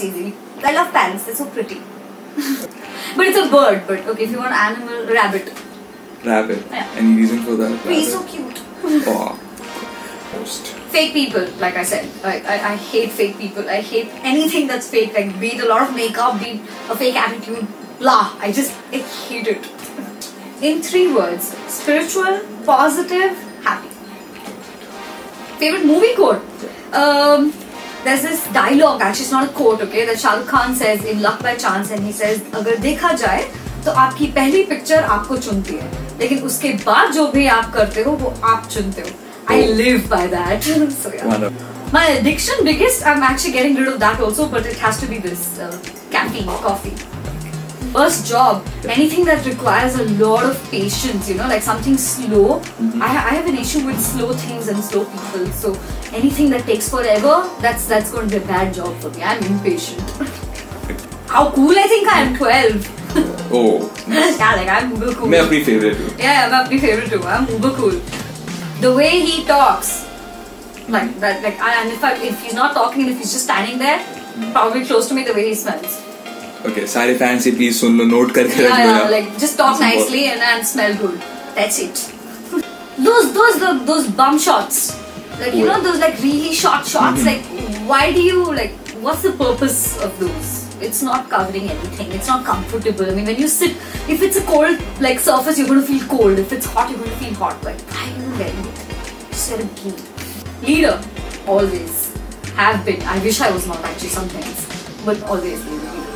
that's easily. I love parrots, they're so pretty. But it's a bird, but okay, if you want animal, rabbit. Rabbit? Yeah. Any reason for that? He's so cute. Oh. Fake people, like I said, I hate fake people. I hate anything that's fake, like be it a lot of makeup, be it a fake attitude, blah. I hate it. In 3 words, spiritual, positive, happy. Favorite movie quote? There's this dialogue, actually it's not a quote, okay, that Shahrukh Khan says in Luck by Chance, and he says, अगर देखा जाए तो आपकी पहली picture आपको चुनती है, लेकिन उसके बाद जो भी आप करते हो वो आप चुनते हो. I live by that. So yeah. Wonderful. My addiction biggest, I'm actually getting rid of that also, but it has to be this caffeine, coffee. First job, anything that requires a lot of patience, you know, like something slow. I have an issue with slow things and slow people, so anything that takes forever, that's going to be a bad job for me. I'm impatient. How cool I think I am, 12. Oh. Yeah, like I'm uber cool. I'm your favorite too. Yeah, I'm your favorite too. I'm uber cool. The way he talks, like that, like, and if he's not talking, if he's just standing there, probably close to me, the way he smells. Okay, सारे fans से please soon low, note करके रख लो. Yeah, like just talk nicely and smell good. That's it. Those bum shots, like you know, those like really short shots. Like why do you like? What's the purpose of those? It's not covering anything. It's not comfortable. I mean, when you sit, if it's a cold like surface, you're going to feel cold. If it's hot, you're going to feel hot. Like, I don't get it. Just let it be. Leader, always have been. I wish I was not actually sometimes, but always been a leader.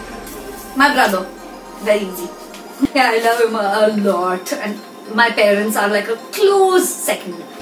My brother, very easy. Yeah, I love him a lot, and my parents are like a close second.